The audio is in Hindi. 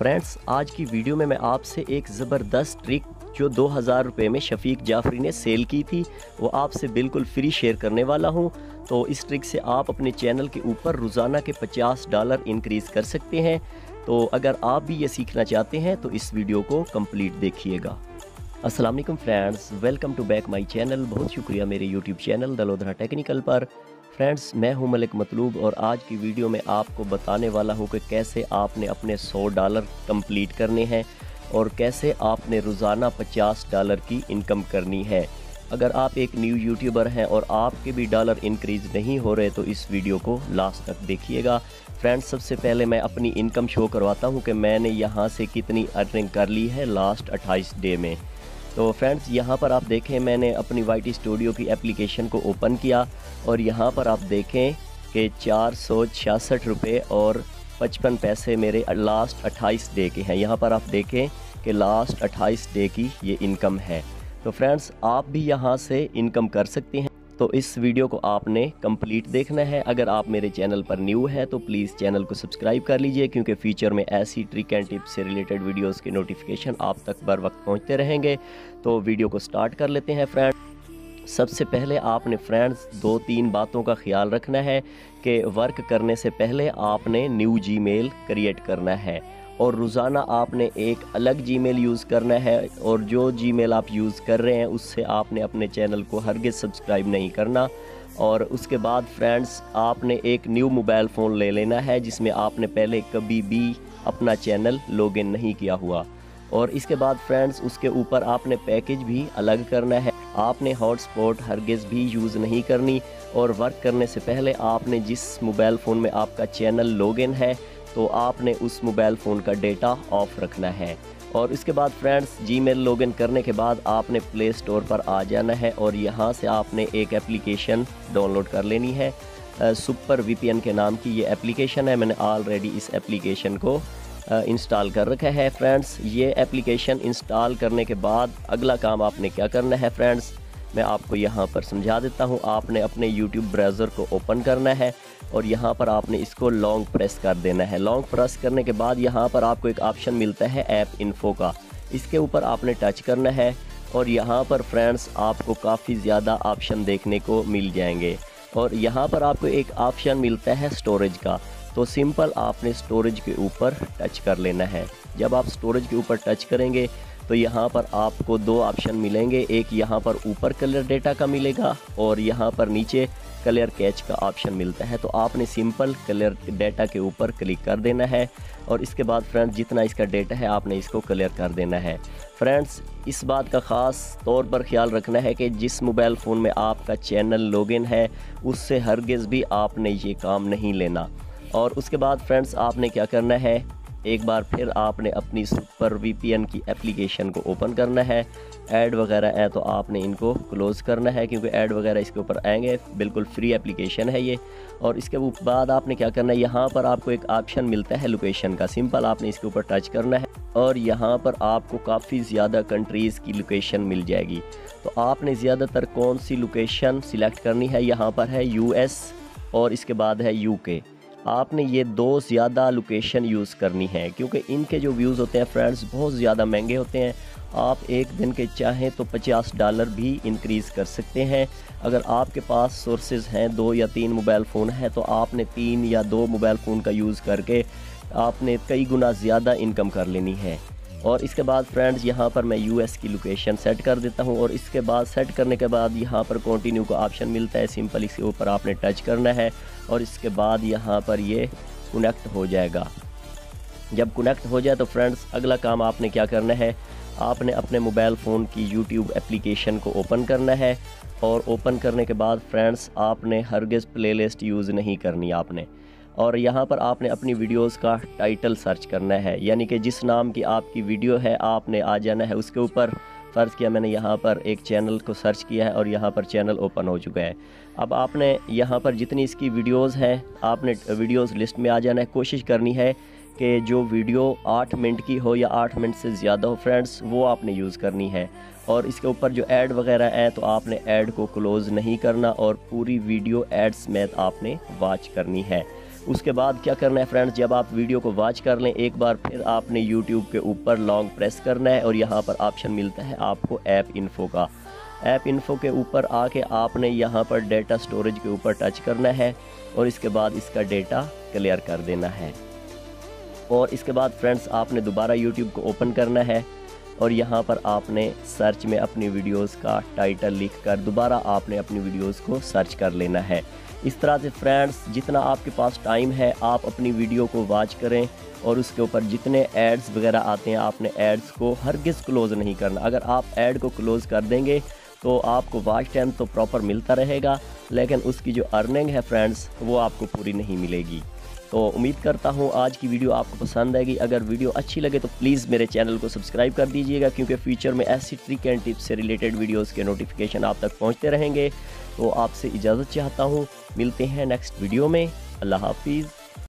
फ्रेंड्स, आज की वीडियो में मैं आपसे एक ज़बरदस्त ट्रिक जो 2000 रुपये में शफीक जाफरी ने सेल की थी वो आपसे बिल्कुल फ्री शेयर करने वाला हूँ। तो इस ट्रिक से आप अपने चैनल के ऊपर रोज़ाना के $50 इंक्रीज़ कर सकते हैं। तो अगर आप भी ये सीखना चाहते हैं तो इस वीडियो को कंप्लीट देखिएगा। अस्सलाम वालेकुम friends, welcome to back my channel. बहुत शुक्रिया मेरे यूट्यूब चैनल दलोधरा टेक्निकल पर। फ्रेंड्स, मैं हूं मलिक मतलूब और आज की वीडियो में आपको बताने वाला हूं कि कैसे आपने अपने $100 कंप्लीट करने हैं और कैसे आपने रोज़ाना $50 की इनकम करनी है। अगर आप एक न्यू यूट्यूबर हैं और आपके भी डॉलर इंक्रीज़ नहीं हो रहे तो इस वीडियो को लास्ट तक देखिएगा। फ्रेंड्स, सबसे पहले मैं अपनी इनकम शो करवाता हूं कि मैंने यहां से कितनी अर्निंग कर ली है लास्ट 28 डे में। तो फ्रेंड्स, यहां पर आप देखें, मैंने अपनी YT स्टूडियो की एप्लीकेशन को ओपन किया और यहां पर आप देखें कि 466 रुपये और 55 पैसे मेरे लास्ट 28 डे के हैं। यहाँ पर आप देखें कि लास्ट 28 डे की ये इनकम है। तो फ्रेंड्स, आप भी यहाँ से इनकम कर सकते हैं। तो इस वीडियो को आपने कंप्लीट देखना है। अगर आप मेरे चैनल पर न्यू है तो प्लीज़ चैनल को सब्सक्राइब कर लीजिए, क्योंकि फ्यूचर में ऐसी ट्रिक एंड टिप्स से रिलेटेड वीडियोस के नोटिफिकेशन आप तक बर वक्त पहुँचते रहेंगे। तो वीडियो को स्टार्ट कर लेते हैं फ्रेंड्स। सबसे पहले आपने फ्रेंड्स 2-3 बातों का ख्याल रखना है कि वर्क करने से पहले आपने न्यू Gmail क्रिएट करना है और रोज़ाना आपने एक अलग Gmail यूज़ करना है। और जो Gmail आप यूज़ कर रहे हैं उससे आपने अपने चैनल को हरगिज़ सब्सक्राइब नहीं करना। और उसके बाद फ्रेंड्स, आपने एक न्यू मोबाइल फ़ोन ले लेना है जिसमें आपने पहले कभी भी अपना चैनल लॉगिन नहीं किया हुआ। और इसके बाद फ्रेंड्स, उसके ऊपर आपने पैकेज भी अलग करना है। आपने हॉटस्पॉट हरगिज़ भी यूज़ नहीं करनी। और वर्क करने से पहले आपने जिस मोबाइल फ़ोन में आपका चैनल लॉगिन है तो आपने उस मोबाइल फ़ोन का डेटा ऑफ रखना है। और इसके बाद फ्रेंड्स, Gmail लॉगिन करने के बाद आपने प्ले स्टोर पर आ जाना है और यहाँ से आपने एक एप्लीकेशन डाउनलोड कर लेनी है। सुपर VPN के नाम की ये एप्लीकेशन है। मैंने ऑलरेडी इस एप्लीकेशन को इंस्टॉल कर रखा है। फ्रेंड्स, ये एप्लीकेशन इंस्टॉल करने के बाद अगला काम आपने क्या करना है फ्रेंड्स, मैं आपको यहाँ पर समझा देता हूँ। आपने अपने YouTube ब्राउज़र को ओपन करना है और यहाँ पर आपने इसको लॉन्ग प्रेस कर देना है। लॉन्ग प्रेस करने के बाद यहाँ पर आपको एक ऑप्शन मिलता है ऐप इन्फो का, इसके ऊपर आपने टच करना है। और यहाँ पर फ्रेंड्स आपको काफ़ी ज़्यादा ऑप्शन देखने को मिल जाएंगे। और यहाँ पर आपको एक ऑप्शन मिलता है स्टोरेज का। तो सिंपल आपने स्टोरेज के ऊपर टच कर लेना है। जब आप स्टोरेज के ऊपर टच करेंगे तो यहाँ पर आपको 2 ऑप्शन मिलेंगे। एक यहाँ पर ऊपर कलर डेटा का मिलेगा और यहाँ पर नीचे कलर कैच का ऑप्शन मिलता है। तो आपने सिंपल कलर डेटा के ऊपर क्लिक कर देना है। और इसके बाद फ्रेंड्स, जितना इसका डेटा है आपने इसको क्लियर कर देना है। फ्रेंड्स, इस बात का ख़ास तौर पर ख्याल रखना है कि जिस मोबाइल फ़ोन में आपका चैनल लॉगिन है उससे हरगिज़ भी आपने ये काम नहीं लेना। और उसके बाद फ्रेंड्स, आपने क्या करना है, एक बार फिर आपने अपनी सुपर VPN की एप्लीकेशन को ओपन करना है। ऐड वगैरह है तो आपने इनको क्लोज़ करना है, क्योंकि ऐड वगैरह इसके ऊपर आएंगे। बिल्कुल फ्री एप्लीकेशन है ये। और इसके बाद आपने क्या करना है, यहाँ पर आपको एक ऑप्शन मिलता है लोकेशन का। सिंपल आपने इसके ऊपर टच करना है और यहाँ पर आपको काफ़ी ज़्यादा कंट्रीज़ की लोकेशन मिल जाएगी। तो आपने ज़्यादातर कौन सी लोकेशन सिलेक्ट करनी है, यहाँ पर है US और इसके बाद है UK। आपने ये 2 ज़्यादा लोकेशन यूज़ करनी है, क्योंकि इनके जो व्यूज़ होते हैं फ्रेंड्स बहुत ज़्यादा महंगे होते हैं। आप एक दिन के चाहें तो $50 भी इंक्रीज़ कर सकते हैं। अगर आपके पास सोर्सेज हैं, 2 या 3 मोबाइल फ़ोन है, तो आपने 3 या 2 मोबाइल फ़ोन का यूज़ करके आपने कई गुना ज़्यादा इनकम कर लेनी है। और इसके बाद फ्रेंड्स, यहाँ पर मैं US की लोकेशन सेट कर देता हूँ। और इसके बाद सेट करने के बाद यहाँ पर कंटिन्यू का ऑप्शन मिलता है। सिंपल इसके ऊपर आपने टच करना है और इसके बाद यहाँ पर ये कनेक्ट हो जाएगा। जब कनेक्ट हो जाए तो फ्रेंड्स, अगला काम आपने क्या करना है, आपने अपने मोबाइल फ़ोन की YouTube एप्लीकेशन को ओपन करना है। और ओपन करने के बाद फ्रेंड्स, आपने हरगिज़ प्लेलिस्ट यूज़ नहीं करनी आपने। और यहाँ पर आपने अपनी वीडियोस का टाइटल सर्च करना है, यानी कि जिस नाम की आपकी वीडियो है आपने आ जाना है उसके ऊपर। फ़र्ज़ किया मैंने यहाँ पर एक चैनल को सर्च किया है और यहाँ पर चैनल ओपन हो चुका है। अब आपने यहाँ पर जितनी इसकी वीडियोस हैं आपने वीडियोस लिस्ट में आ जाना है। कोशिश करनी है कि जो वीडियो 8 मिनट की हो या 8 मिनट से ज़्यादा हो फ्रेंड्स, वो आपने यूज़ करनी है। और इसके ऊपर जो ऐड वगैरह है तो आपने ऐड को क्लोज़ नहीं करना और पूरी वीडियो एड्स में आपने वॉच करनी है। उसके बाद क्या करना है फ्रेंड्स, जब आप वीडियो को वॉच कर लें एक बार फिर आपने यूट्यूब के ऊपर लॉन्ग प्रेस करना है और यहाँ पर ऑप्शन मिलता है आपको ऐप इन्फो का। ऐप इन्फो के ऊपर आके आपने यहाँ पर डेटा स्टोरेज के ऊपर टच करना है और इसके बाद इसका डेटा क्लियर कर देना है। और इसके बाद फ्रेंड्स आपने दोबारा YouTube को ओपन करना है और यहाँ पर आपने सर्च में अपनी वीडियोस का टाइटल लिखकर दोबारा आपने अपनी वीडियोस को सर्च कर लेना है। इस तरह से फ्रेंड्स जितना आपके पास टाइम है आप अपनी वीडियो को वॉच करें और उसके ऊपर जितने एड्स वगैरह आते हैं आपने एड्स को हरगिज़ क्लोज़ नहीं करना। अगर आप ऐड को क्लोज़ कर देंगे तो आपको वॉच टाइम तो प्रॉपर मिलता रहेगा लेकिन उसकी जो अर्निंग है फ्रेंड्स वो आपको पूरी नहीं मिलेगी। तो उम्मीद करता हूँ आज की वीडियो आपको पसंद आएगी। अगर वीडियो अच्छी लगे तो प्लीज़ मेरे चैनल को सब्सक्राइब कर दीजिएगा क्योंकि फ्यूचर में ऐसी ट्रिक एंड टिप्स से रिलेटेड वीडियोस के नोटिफिकेशन आप तक पहुँचते रहेंगे। तो आपसे इजाज़त चाहता हूँ, मिलते हैं नेक्स्ट वीडियो में। अल्लाह हाफिज़।